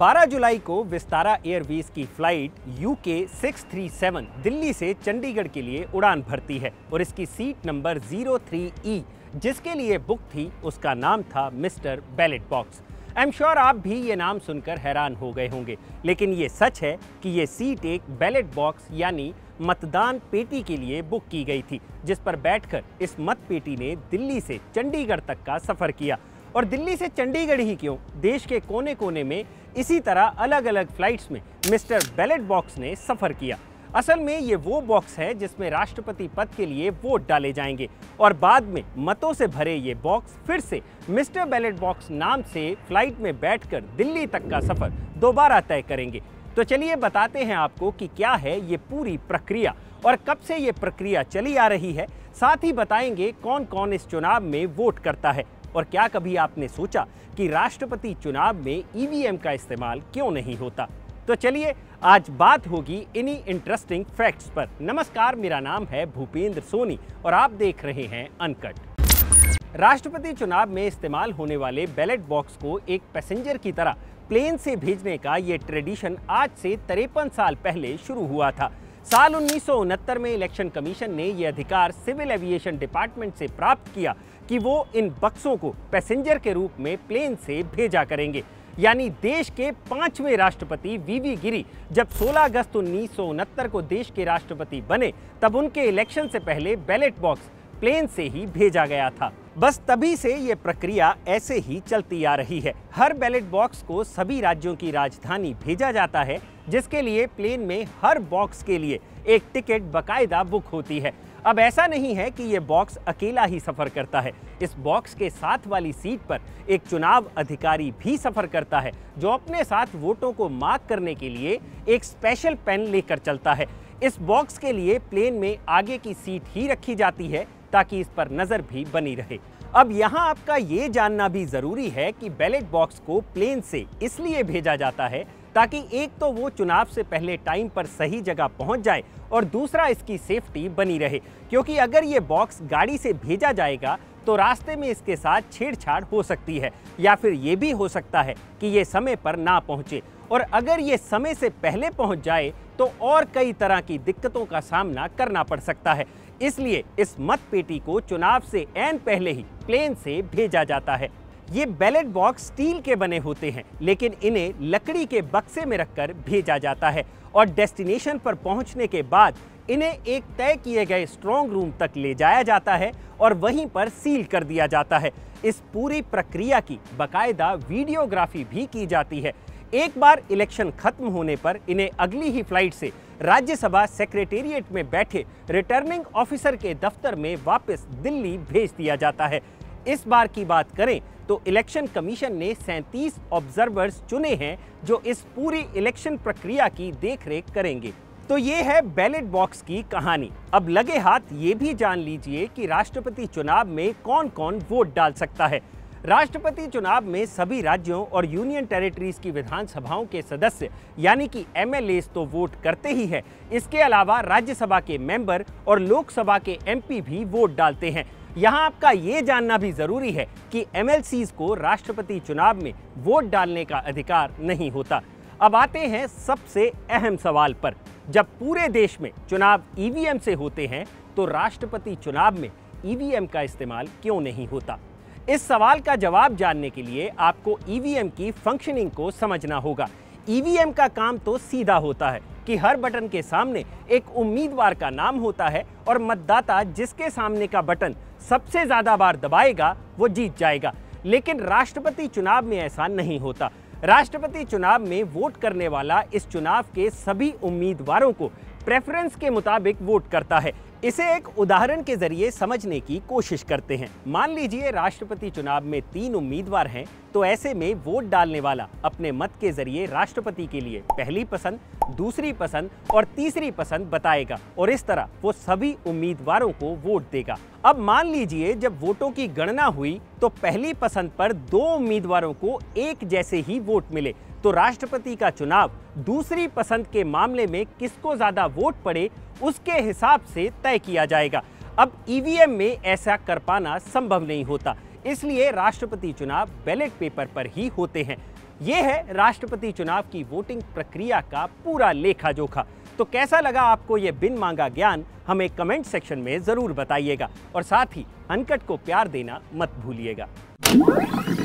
12 जुलाई को विस्तारा एयरवेज़ की फ्लाइट UK 637 दिल्ली से चंडीगढ़ के लिए उड़ान भरती है और इसकी सीट नंबर 03E जिसके लिए बुक थी उसका नाम था mister ballot box. I am sure आप भी ये नाम सुनकर हैरान हो गए होंगे, लेकिन ये सच है कि ये सीट एक बैलेट बॉक्स यानी मतदान पेटी के लिए बुक की गई थी, जिस पर बैठकर इस मत पेटी ने दिल्ली से चंडीगढ़ तक का सफ़र किया। और दिल्ली से चंडीगढ़ ही क्यों, देश के कोने कोने में इसी तरह अलग अलग फ्लाइट्स में मिस्टर बैलेट बॉक्स ने सफ़र किया। असल में ये वो बॉक्स है जिसमें राष्ट्रपति पद के लिए वोट डाले जाएंगे और बाद में मतों से भरे ये बॉक्स फिर से मिस्टर बैलेट बॉक्स नाम से फ्लाइट में बैठकर दिल्ली तक का सफ़र दोबारा तय करेंगे। तो चलिए बताते हैं आपको कि क्या है ये पूरी प्रक्रिया और कब से ये प्रक्रिया चली आ रही है। साथ ही बताएंगे कौन कौन इस चुनाव में वोट करता है और क्या कभी आपने सोचा कि राष्ट्रपति चुनाव में EVM का इस्तेमाल क्यों नहीं होता। तो चलिए आज बात होगी इन्हीं इंटरेस्टिंग फैक्ट्स पर। नमस्कार, मेरा नाम है भूपेंद्र सोनी और आप देख रहे हैं अनकट। राष्ट्रपति चुनाव में इस्तेमाल होने वाले बैलेट बॉक्स को एक पैसेंजर की तरह प्लेन से भेजने का ये ट्रेडिशन आज से 53 साल पहले शुरू हुआ था। साल 1969 में इलेक्शन कमीशन ने यह अधिकार सिविल एविएशन डिपार्टमेंट से प्राप्त किया कि वो इन बक्सों को पैसेंजर के रूप में प्लेन से भेजा करेंगे। यानी देश के 5वें राष्ट्रपति वीवी गिरी जब 16 अगस्त 1969 को देश के राष्ट्रपति बने, तब उनके इलेक्शन से पहले बैलेट बॉक्स प्लेन से ही भेजा गया था। बस तभी से ये प्रक्रिया ऐसे ही चलती आ रही है। हर बैलेट बॉक्स को सभी राज्यों की राजधानी भेजा जाता है, जिसके लिए प्लेन में हर बॉक्स के लिए एक टिकट बाकायदा बुक होती है। अब ऐसा नहीं है कि ये बॉक्स अकेला ही सफ़र करता है, इस बॉक्स के साथ वाली सीट पर एक चुनाव अधिकारी भी सफ़र करता है जो अपने साथ वोटों को मार्क करने के लिए एक स्पेशल पेन लेकर चलता है। इस बॉक्स के लिए प्लेन में आगे की सीट ही रखी जाती है ताकि इस पर नज़र भी बनी रहे। अब यहाँ आपका ये जानना भी ज़रूरी है कि बैलेट बॉक्स को प्लेन से इसलिए भेजा जाता है ताकि एक तो वो चुनाव से पहले टाइम पर सही जगह पहुंच जाए और दूसरा इसकी सेफ्टी बनी रहे, क्योंकि अगर ये बॉक्स गाड़ी से भेजा जाएगा तो रास्ते में इसके साथ छेड़छाड़ हो सकती है या फिर ये भी हो सकता है कि ये समय पर ना पहुंचे। और अगर ये समय से पहले पहुंच जाए तो और कई तरह की दिक्कतों का सामना करना पड़ सकता है। इसलिए इस मतपेटी को चुनाव से ऐन पहले ही प्लेन से भेजा जाता है। ये बैलेट बॉक्स स्टील के बने होते हैं, लेकिन इन्हें लकड़ी के बक्से में रखकर भेजा जाता है और डेस्टिनेशन पर पहुंचने के बाद इन्हें एक तय किए गए स्ट्रॉन्ग रूम तक ले जाया जाता है और वहीं पर सील कर दिया जाता है। इस पूरी प्रक्रिया की बाकायदा वीडियोग्राफी भी की जाती है। एक बार इलेक्शन खत्म होने पर इन्हें अगली ही फ्लाइट से राज्यसभा सेक्रेटेरिएट में बैठे रिटर्निंग ऑफिसर के दफ्तर में वापस दिल्ली भेज दिया जाता है। इस बार की बात करें तो इलेक्शन कमीशन ने 37 ऑब्जर्वर्स चुने हैं जो इस पूरी इलेक्शन प्रक्रिया की देखरेख करेंगे। तो ये है बैलेट बॉक्स की कहानी। अब लगे हाथ ये भी जान लीजिए कि राष्ट्रपति चुनाव में कौन कौन वोट डाल सकता है। राष्ट्रपति चुनाव में सभी राज्यों और यूनियन टेरिटरीज की विधानसभाओं के सदस्य यानी कि MLAs तो वोट करते ही हैं, इसके अलावा राज्यसभा के मेंबर और लोकसभा के MP भी वोट डालते हैं। यहाँ आपका ये जानना भी ज़रूरी है कि MLCs को राष्ट्रपति चुनाव में वोट डालने का अधिकार नहीं होता। अब आते हैं सबसे अहम सवाल पर। जब पूरे देश में चुनाव EVM से होते हैं तो राष्ट्रपति चुनाव में EVM का इस्तेमाल क्यों नहीं होता? इस सवाल का जवाब जानने के लिए आपको EVM की फंक्शनिंग को समझना होगा। EVM का काम तो सीधा होता है कि हर बटन के सामने एक उम्मीदवार का नाम होता है और मतदाता जिसके सामने का बटन सबसे ज़्यादा बार दबाएगा वो जीत जाएगा। लेकिन राष्ट्रपति चुनाव में ऐसा नहीं होता। राष्ट्रपति चुनाव में वोट करने वाला इस चुनाव के सभी उम्मीदवारों को प्रेफरेंस के मुताबिक वोट करता है। इसे एक उदाहरण के जरिए समझने की कोशिश करते हैं। मान लीजिए राष्ट्रपति चुनाव में 3 उम्मीदवार हैं, तो ऐसे में वोट डालने वाला अपने मत के जरिए राष्ट्रपति के लिए पहली पसंद, दूसरी पसंद और तीसरी पसंद बताएगा और इस तरह वो सभी उम्मीदवारों को वोट देगा। अब मान लीजिए जब वोटों की गणना हुई तो पहली पसंद पर 2 उम्मीदवारों को एक जैसे ही वोट मिले, तो राष्ट्रपति का चुनाव दूसरी पसंद के मामले में किसको ज़्यादा वोट पड़े उसके हिसाब से तय किया जाएगा। अब EVM में ऐसा कर पाना संभव नहीं होता, इसलिए राष्ट्रपति चुनाव बैलेट पेपर पर ही होते हैं। ये है राष्ट्रपति चुनाव की वोटिंग प्रक्रिया का पूरा लेखा जोखा। तो कैसा लगा आपको ये बिन मांगा ज्ञान, हमें कमेंट सेक्शन में ज़रूर बताइएगा और साथ ही अनकट को प्यार देना मत भूलिएगा।